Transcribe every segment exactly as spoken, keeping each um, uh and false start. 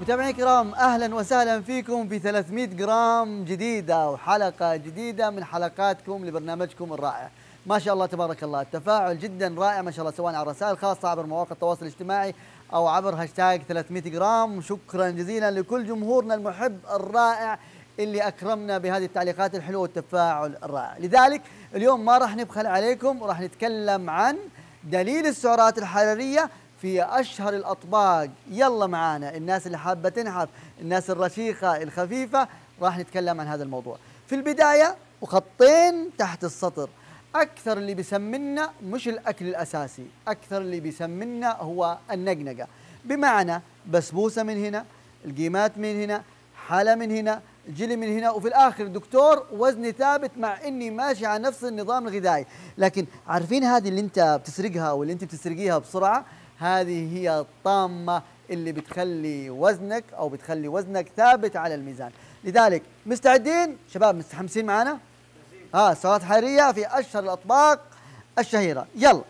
متابعينا الكرام، اهلا وسهلا فيكم في ثلاثمئة جرام جديده وحلقه جديده من حلقاتكم لبرنامجكم الرائع. ما شاء الله تبارك الله، التفاعل جدا رائع ما شاء الله، سواء على الرسائل الخاصه عبر مواقع التواصل الاجتماعي او عبر هاشتاج ثلاثمئة جرام. شكرا جزيلا لكل جمهورنا المحب الرائع اللي اكرمنا بهذه التعليقات الحلوه والتفاعل الرائع. لذلك اليوم ما راح نبخل عليكم، وراح نتكلم عن دليل السعرات الحراريه في أشهر الأطباق. يلا معانا الناس اللي حابة تنحف، الناس الرشيقة الخفيفة، راح نتكلم عن هذا الموضوع. في البداية وخطين تحت السطر، أكثر اللي بيسمنا مش الأكل الأساسي، أكثر اللي بيسمنا هو النقنقة، بمعنى بسبوسة من هنا، القيمات من هنا، حالة من هنا، جيلي من هنا، وفي الآخر دكتور وزني ثابت مع إني ماشي على نفس النظام الغذائي. لكن عارفين هذه اللي أنت بتسرقها أو اللي أنت بتسرقيها بسرعة، هذه هي الطامة اللي بتخلي وزنك أو بتخلي وزنك ثابت على الميزان. لذلك مستعدين شباب؟ مستحمسين معنا؟ ها، سعرات حرارية في أشهر الأطباق الشهيرة. يلا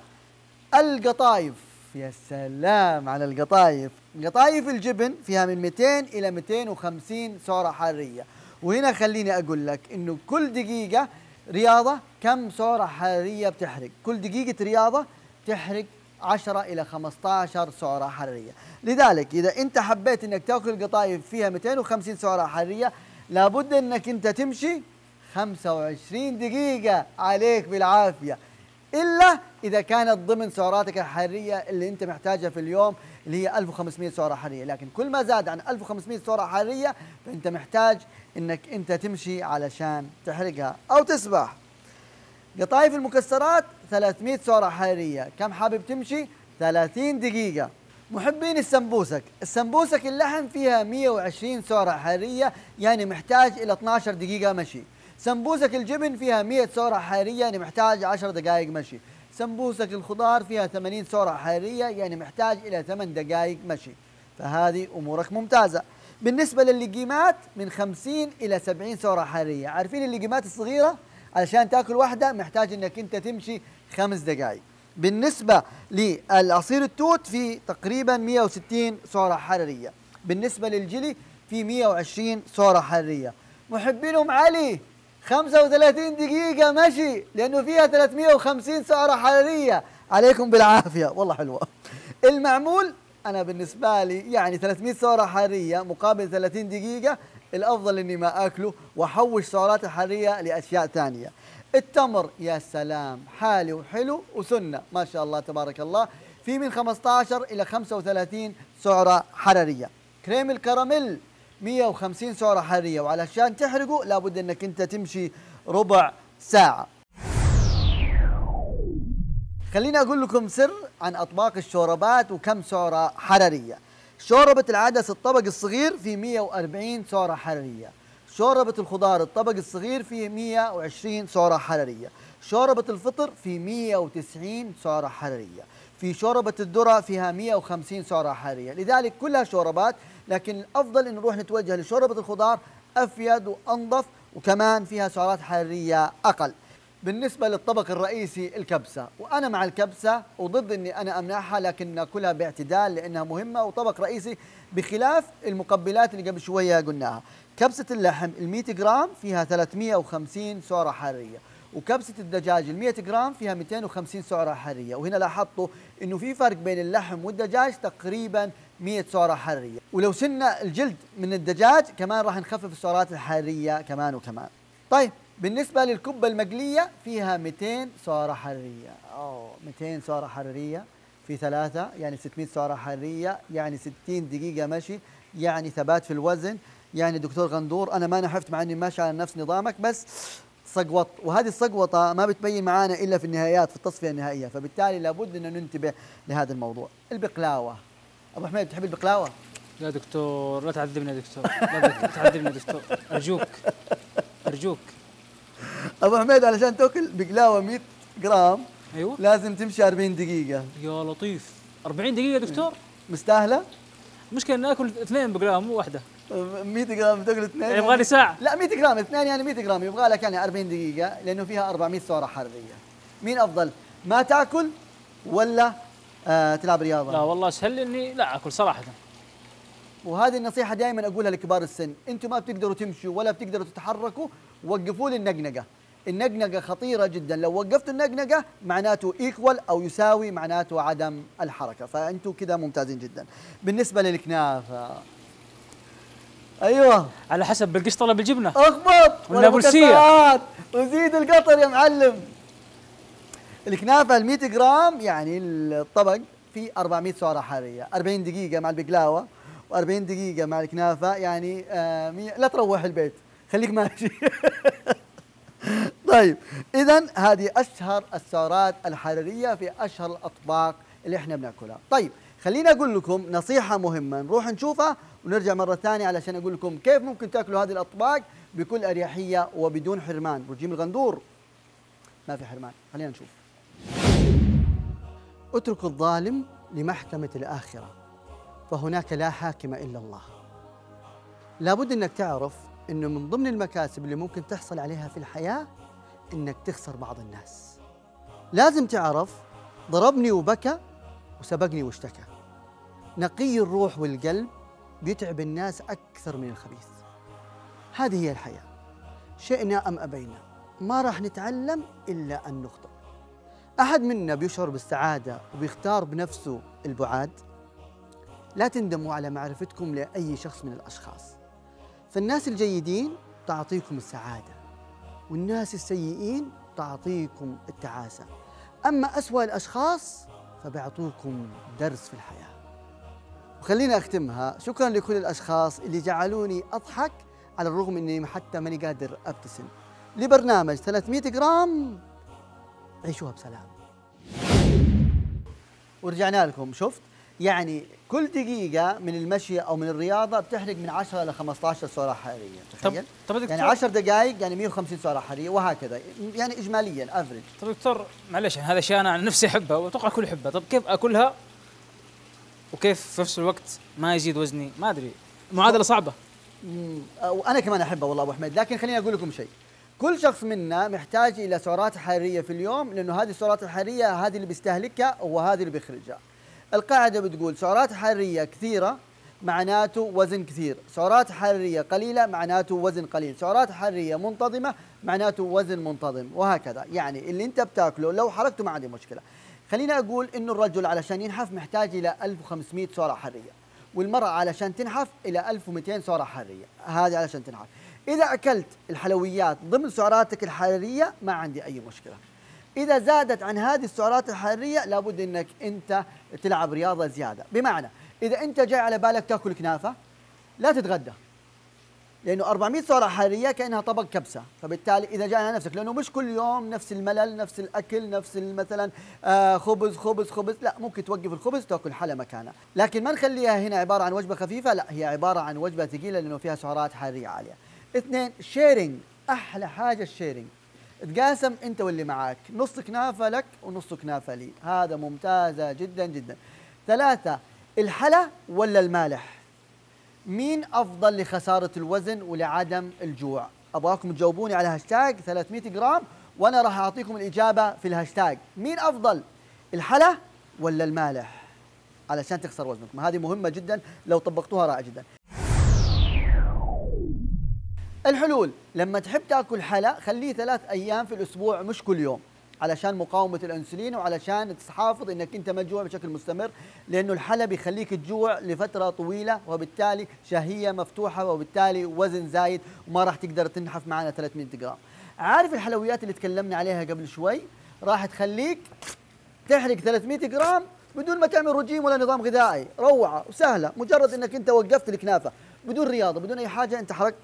القطايف. يا سلام على القطايف. قطايف الجبن فيها من مئتين إلى مئتين وخمسين سعرة حرارية. وهنا خليني أقول لك إنه كل دقيقة رياضة كم سعرة حرارية بتحرق؟ كل دقيقة رياضة تحرق عشرة إلى خمسة عشر سعرة حرارية. لذلك إذا أنت حبيت أنك تأكل قطايف فيها مئتين وخمسين سعرة حرارية، لابد أنك أنت تمشي خمسة وعشرين دقيقة عليك بالعافية، إلا إذا كانت ضمن سعراتك الحرارية اللي أنت محتاجها في اليوم اللي هي ألف وخمسمئة سعرة حرارية. لكن كل ما زاد عن ألف وخمسمئة سعرة حرارية فأنت محتاج أنك أنت تمشي علشان تحرقها أو تسبح. قطايف المكسرات ثلاثمئة سعرة حرارية، كم حابب تمشي؟ ثلاثين دقيقة. محبين السمبوسك، السمبوسك اللحم فيها مئة وعشرين سعرة حرارية، يعني محتاج إلى اثنتا عشرة دقيقة مشي. سمبوسك الجبن فيها مئة سعرة حرارية، يعني محتاج عشر دقائق مشي. سمبوسك الخضار فيها ثمانين سعرة حرارية، يعني محتاج إلى ثمان دقائق مشي. فهذه أمورك ممتازة. بالنسبة للقيمات من خمسين إلى سبعين سعرة حرارية. عارفين اللقيمات الصغيرة؟ علشان تاكل واحدة محتاج انك انت تمشي خمس دقائق. بالنسبة للعصير التوت في تقريبا مئة وستين سعرة حرارية. بالنسبة للجلي في مئة وعشرين سعرة حرارية. محبين ام علي خمسة وثلاثين دقيقة مشي، لأنه فيها ثلاثمئة وخمسين سعرة حرارية، عليكم بالعافية، والله حلوة. المعمول أنا بالنسبة لي يعني ثلاثمئة سعرة حرارية مقابل ثلاثين دقيقة، الأفضل إني ما أكله وأحوش سعرات الحرارية لأشياء ثانية. التمر، يا سلام، حالي وحلو وسنة ما شاء الله تبارك الله، في من خمسة عشر إلى خمسة وثلاثين سعرة حرارية. كريم الكراميل مئة وخمسين سعرة حرارية، وعلشان تحرقه لابد إنك أنت تمشي ربع ساعة. خليني أقول لكم سر عن أطباق الشوربات وكم سعرة حرارية. شوربة العدس الطبق الصغير في مئة وأربعين سعرة حرارية. شوربة الخضار الطبق الصغير في مئة وعشرين سعرة حرارية. شوربة الفطر في مئة وتسعين سعرة حرارية. في شوربة الذرة فيها مئة وخمسين سعرة حرارية. لذلك كلها شوربات، لكن الأفضل أن نروح نتوجه لشوربة الخضار، أفيد وأنظف، وكمان فيها سعرات حرارية أقل. بالنسبة للطبق الرئيسي الكبسة، وأنا مع الكبسة وضد أني أنا أمنعها، لكن ناكلها باعتدال لأنها مهمة وطبق رئيسي، بخلاف المقبلات اللي قبل شوية قلناها. كبسة اللحم المئة جرام فيها ثلاثمئة وخمسين سعرة حرارية، وكبسة الدجاج المئة جرام فيها مئتين وخمسين سعرة حرارية. وهنا لاحظتوا أنه في فرق بين اللحم والدجاج تقريبا مئة سعرة حرارية، ولو سنا الجلد من الدجاج كمان راح نخفف السعرات الحرارية كمان وكمان. طيب بالنسبة للكبة المقلية فيها مئتين سعرة حرارية، أو مئتين سعرة حرارية في في ثلاثة، يعني ستمائة سعرة حرارية، يعني ستين دقيقة مشي، يعني ثبات في الوزن. يعني دكتور غندور أنا ما نحفت مع إني ماشي على نفس نظامك، بس صقوط، وهذه الصقوطة ما بتبين معانا إلا في النهايات في التصفية النهائية، فبالتالي لابد أن ننتبه لهذا الموضوع. البقلاوة، أبو حميد بتحب البقلاوة؟ لا دكتور لا تعذبنا دكتور، لا تعذبنا دكتور، أرجوك أرجوك. أبو حميد علشان تأكل بقلاوة مئة جرام أيوه لازم تمشي أربعين دقيقة. يا لطيف، أربعين دقيقة دكتور؟ مستاهلة؟ المشكلة إني آكل اثنين بقلاوة مو واحدة. مئة جرام بتاكل اثنين يبغى لي ساعة؟ لا مئة جرام، اثنين يعني مئة جرام يبغى لك يعني أربعين دقيقة لأنه فيها أربعمائة سعرة حرارية. مين أفضل؟ ما تاكل ولا آه تلعب رياضة؟ لا والله سهل إني لا آكل صراحة. وهذه النصيحة دائما أقولها لكبار السن، أنتم ما بتقدروا تمشوا ولا بتقدروا تتحركوا، وقفوا لي النقنقة. النقنقة خطيرة جدا، لو وقفتوا النقنقة معناته ايكوال او يساوي معناته عدم الحركة، فأنتم كده ممتازين جدا. بالنسبة للكنافة ايوه على حسب بالقشطة ولا بالجبنة؟ اخبط والنابلسية وزيد القطر يا معلم. الكنافة ال مئة جرام يعني الطبق فيه أربعمائة سعرة حرارية، أربعين دقيقة مع البقلاوة وأربعين دقيقة مع الكنافة، يعني آه مية... لا تروح البيت، خليك ماشي. طيب إذا هذه أشهر السعرات الحرارية في أشهر الأطباق اللي إحنا بناكلها. طيب خلينا أقول لكم نصيحة مهمة، نروح نشوفها ونرجع مرة ثانية علشان أقول لكم كيف ممكن تأكلوا هذه الأطباق بكل أريحية وبدون حرمان. برجيم الغندور ما في حرمان، خلينا نشوف. اتركوا الظالم لمحكمة الآخرة فهناك لا حاكم إلا الله. لابد أنك تعرف أنه من ضمن المكاسب اللي ممكن تحصل عليها في الحياة أنك تخسر بعض الناس. لازم تعرف ضربني وبكى وسبقني واشتكى. نقي الروح والقلب بيتعب الناس أكثر من الخبيث. هذه هي الحياة، شئنا أم أبينا ما راح نتعلم إلا أن نخطئ. أحد منا بيشعر بالسعادة وبيختار بنفسه البعاد. لا تندموا على معرفتكم لأي شخص من الأشخاص، فالناس الجيدين تعطيكم السعادة والناس السيئين تعطيكم التعاسة، أما أسوأ الأشخاص فبيعطوكم درس في الحياة. وخلينا أختمها، شكراً لكل الأشخاص اللي جعلوني أضحك على الرغم أني حتى ماني قادر أبتسم. لبرنامج ثلاثمائة جرام عيشوها بسلام. ورجعنا لكم، شفت؟ يعني كل دقيقة من المشي أو من الرياضة بتحرق من عشرة إلى خمسة عشر سعرة حرارية، تخيل؟ طب طب يعني عشر دقائق يعني مئة وخمسين سعرة حرارية وهكذا، يعني إجمالياً أفريج. طب دكتور معلش هذا شيء أنا عن نفسي أحبها وأتوقع الكل يحبها، طب كيف أكلها وكيف في نفس الوقت ما يزيد وزني؟ ما أدري، معادلة صعبة. وأنا كمان أحبها والله أبو حميد، لكن خليني أقول لكم شيء. كل شخص منا محتاج إلى سعرات حرارية في اليوم، لأنه هذه السعرات الحرارية هذه اللي بيستهلكها وهذه اللي بيخرجها. القاعدة بتقول سعرات حرارية كثيرة معناته وزن كثير، سعرات حرارية قليلة معناته وزن قليل، سعرات حرارية منتظمة معناته وزن منتظم، وهكذا. يعني اللي انت بتاكله لو حركته ما عندي مشكلة. خلينا اقول انه الرجل علشان ينحف محتاج الى ألف وخمسمائة سعرة حرارية، والمرأة علشان تنحف الى ألف ومئتين سعرة حرارية، هذه علشان تنحف. إذا أكلت الحلويات ضمن سعراتك الحرارية ما عندي أي مشكلة. إذا زادت عن هذه السعرات الحرارية لابد أنك أنت تلعب رياضة زيادة. بمعنى إذا أنت جاي على بالك تأكل كنافة لا تتغدى، لأنه أربعمائة سعرة حرارية كأنها طبق كبسة، فبالتالي إذا جاي على نفسك، لأنه مش كل يوم نفس الملل نفس الأكل نفس مثلا آه خبز خبز خبز، لا ممكن توقف الخبز تأكل حلا مكانه، لكن ما نخليها هنا عبارة عن وجبة خفيفة، لا هي عبارة عن وجبة ثقيلة لأنه فيها سعرات حرارية عالية. اثنين، شيرنج، أحلى حاجة الشيرنج، تقاسم انت واللي معاك، نص كنافه لك ونص كنافه لي، هذا ممتازه جدا جدا. ثلاثه، الحلا ولا المالح؟ مين افضل لخساره الوزن ولعدم الجوع؟ ابغاكم تجاوبوني على هاشتاج ثلاثمائة جرام وانا راح اعطيكم الاجابه في الهاشتاج، مين افضل؟ الحلا ولا المالح؟ علشان تخسر وزنكم، هذه مهمه جدا لو طبقتوها رائع جدا. الحلول، لما تحب تاكل حلا خليه ثلاث ايام في الاسبوع مش كل يوم، علشان مقاومه الانسولين وعلشان تحافظ انك انت ما تجوع بشكل مستمر، لانه الحلا بيخليك تجوع لفتره طويله وبالتالي شهيه مفتوحه وبالتالي وزن زايد وما راح تقدر تنحف معنا ثلاثمائة جرام. عارف الحلويات اللي تكلمنا عليها قبل شوي راح تخليك تحرق ثلاثمائة جرام بدون ما تعمل رجيم ولا نظام غذائي، روعه وسهله، مجرد انك انت وقفت الكنافه بدون رياضه بدون اي حاجه انت حرقت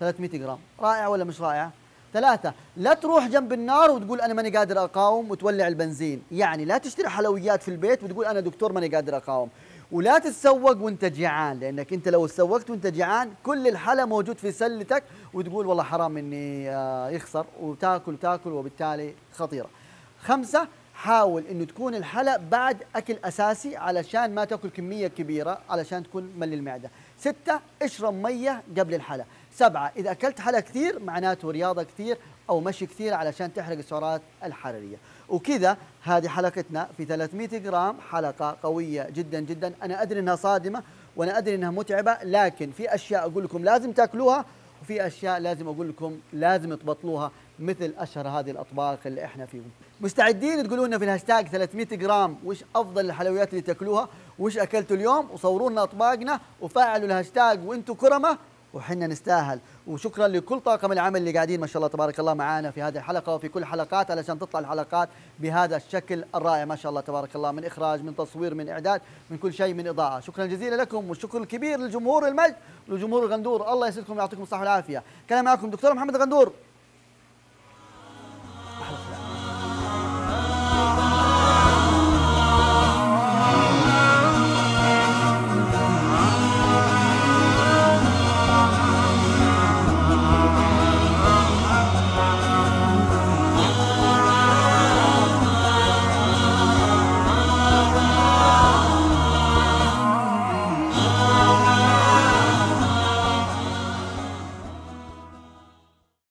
ثلاثمئة جرام، رائعه ولا مش رائعه؟ ثلاثة، لا تروح جنب النار وتقول أنا ماني قادر أقاوم وتولع البنزين، يعني لا تشتري حلويات في البيت وتقول أنا دكتور ماني قادر أقاوم، ولا تتسوق وأنت جيعان، لأنك أنت لو تسوقت وأنت جيعان كل الحلا موجود في سلتك وتقول والله حرام إني يخسر وتاكل وتاكل وبالتالي خطيرة. خمسة، حاول إنه تكون الحلا بعد أكل أساسي علشان ما تاكل كمية كبيرة علشان تكون مل المعدة. ستة، اشرب مية قبل الحلا. سبعة، إذا أكلت حلا كثير معناته رياضة كثير أو مشي كثير علشان تحرق السعرات الحرارية. وكذا هذه حلقتنا في ثلاثمئة جرام، حلقة قوية جدا جدا. أنا أدري أنها صادمة وأنا أدري أنها متعبة، لكن في أشياء أقول لكم لازم تاكلوها وفي أشياء لازم أقول لكم لازم تبطلوها، مثل أشهر هذه الأطباق اللي إحنا فيهم. مستعدين تقولوا لنا في الهاشتاج ثلاثمئة جرام وش أفضل الحلويات اللي تاكلوها، وش أكلتوا اليوم، وصوروا لنا أطباقنا وفعلوا الهاشتاج وأنتم كرمة وحنا نستاهل. وشكرا لكل طاقم العمل اللي قاعدين ما شاء الله تبارك الله معانا في هذه الحلقه وفي كل حلقات علشان تطلع الحلقات بهذا الشكل الرائع ما شاء الله تبارك الله، من اخراج من تصوير من اعداد من كل شيء من اضاءه. شكرا جزيلا لكم والشكر الكبير لجمهور المجد ولجمهور الغندور، الله يسعدكم ويعطيكم الصحه والعافيه. كان معكم دكتور محمد الغندور.